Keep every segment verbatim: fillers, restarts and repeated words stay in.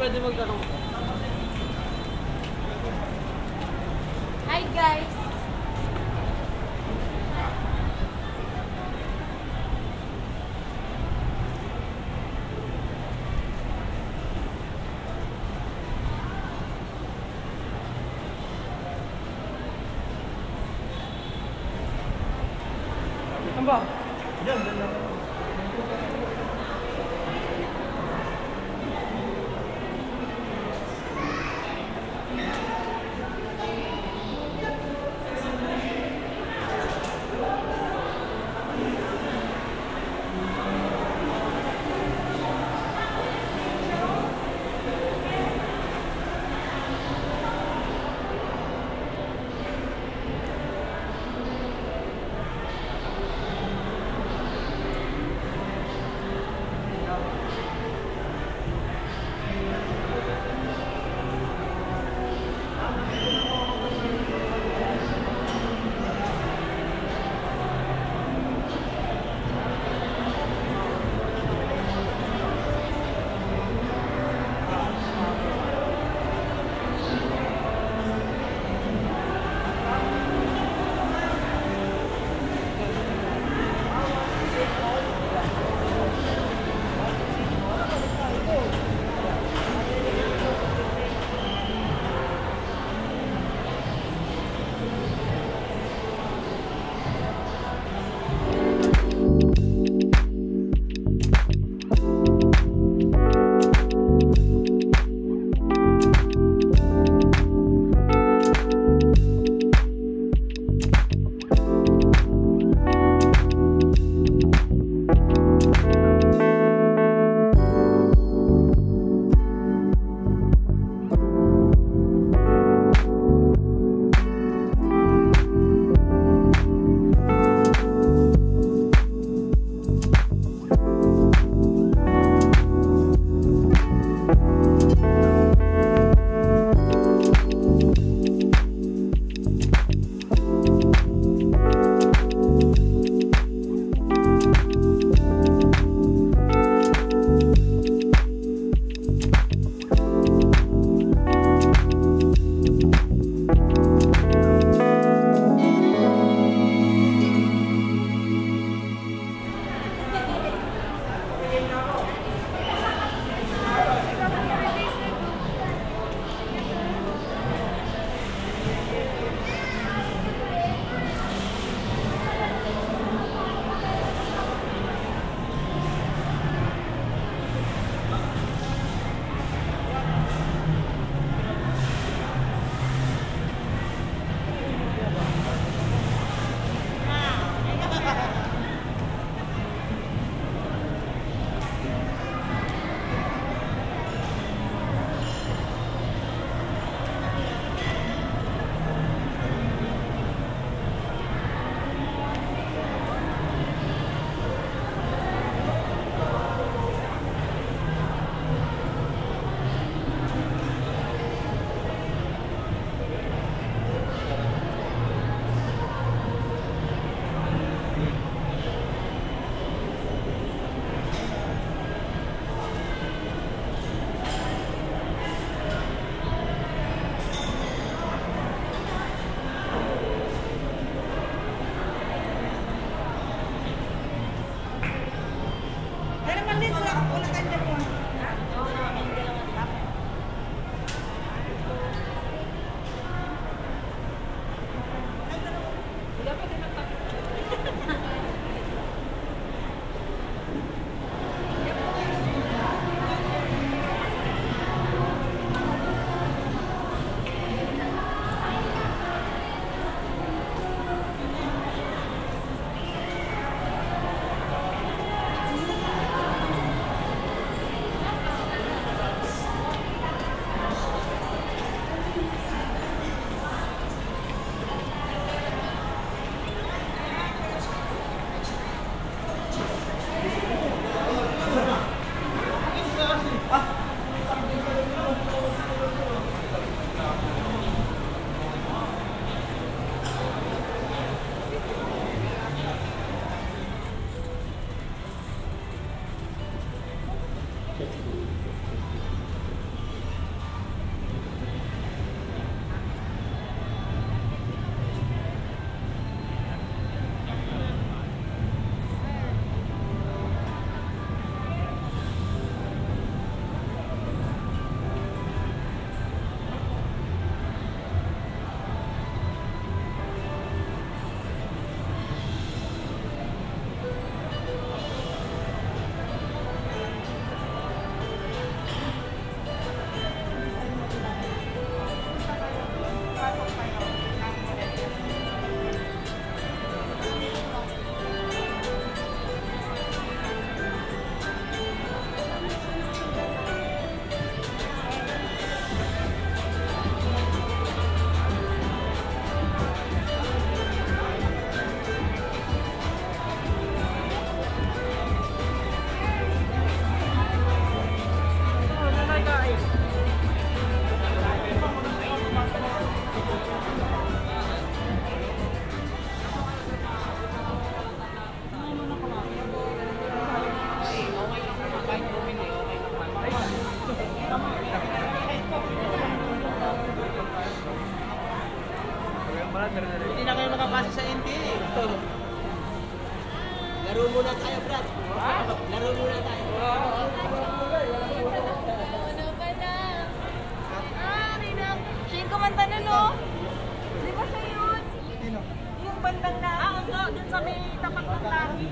Hi guys. Nampak? Jom, jom, jom. Laro muna tayo, Brad. Laro muna tayo. Ano ba na? Ah, Rina. Siya yung kumanta na, no? Di ba siya yun? Yung bandang na. Ah, ano? Dun sa may tapat ng laki.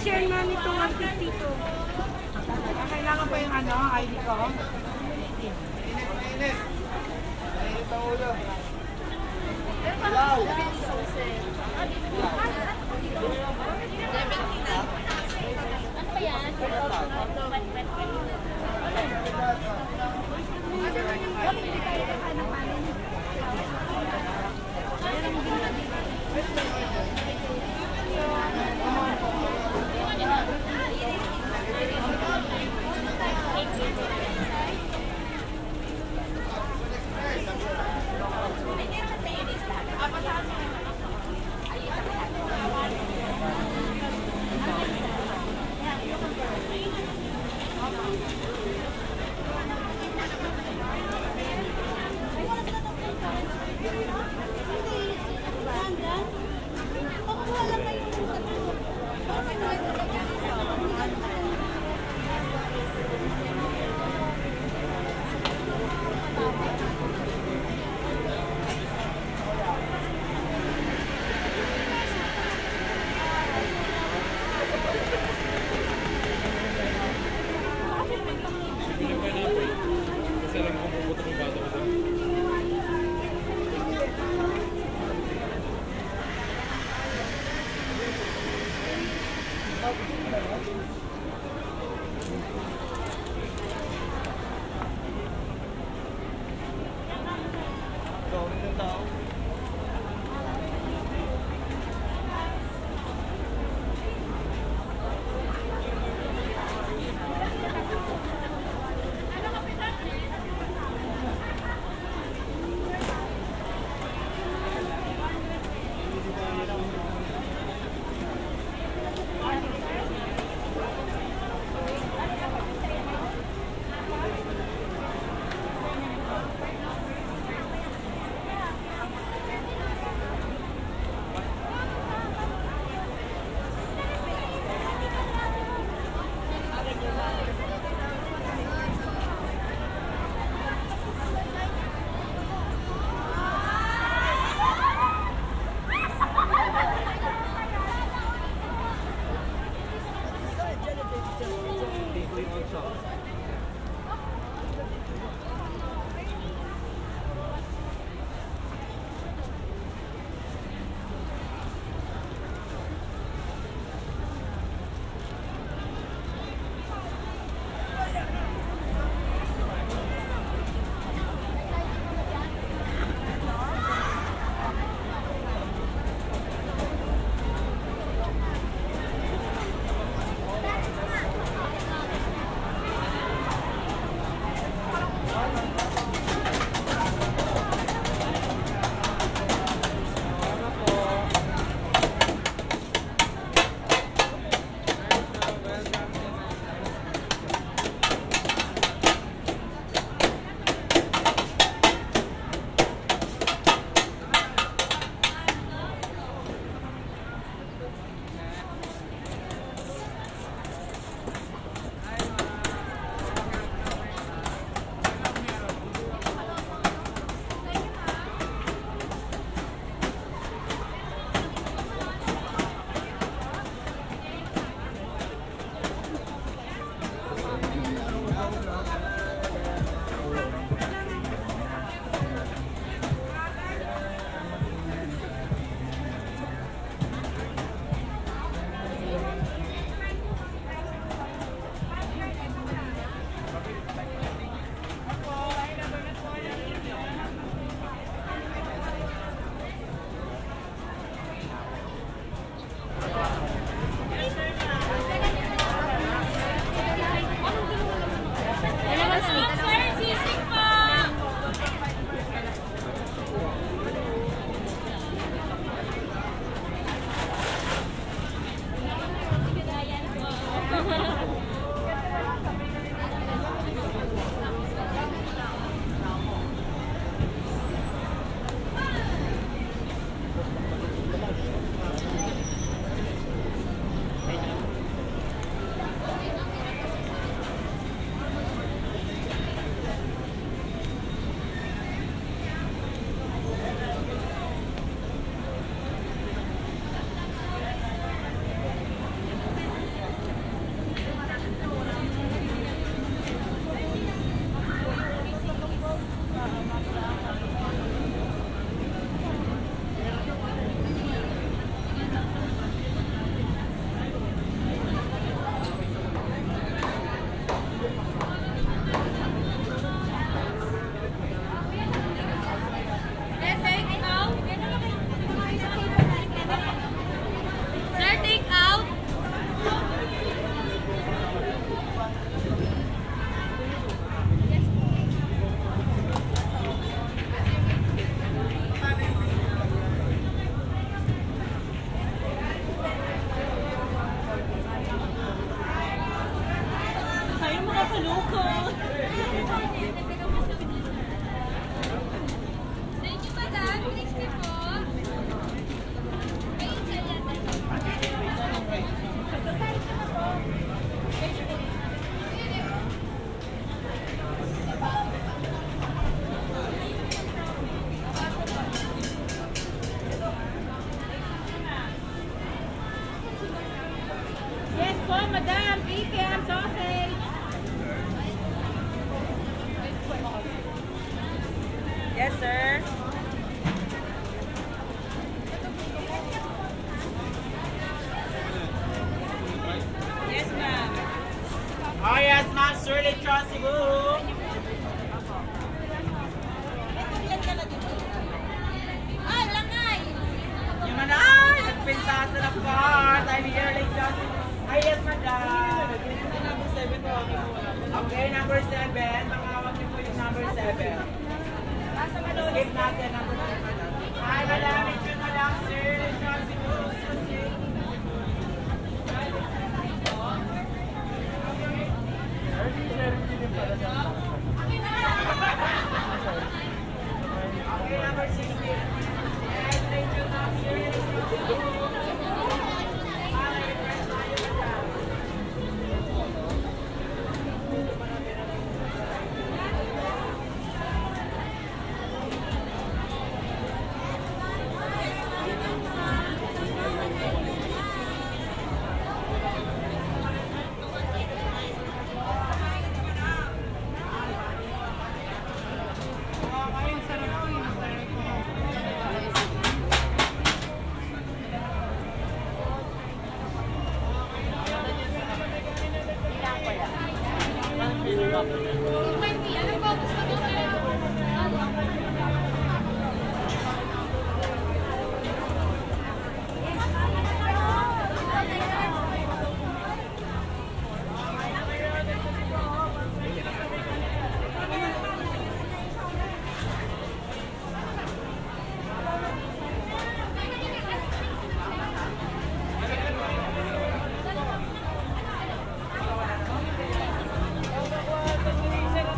Share namin itong artist dito. Kailangan pa yung ano, I D ko? Mainit, mainit. Mainit ang ulo. Wow! Ano ba yan? Ano ba yan? Thank you, madam. Thank you, madam. Madame Vegan sausage. Yes, sir. Yes, ma'am. Oh, yes, ma'am. Sir, they trust you. Okay, number seven. Pangawag niyo po yung number seven. Skip natin number seven. Ay, madami dyan na lang, sir. Okay, number sixteen. Thank you.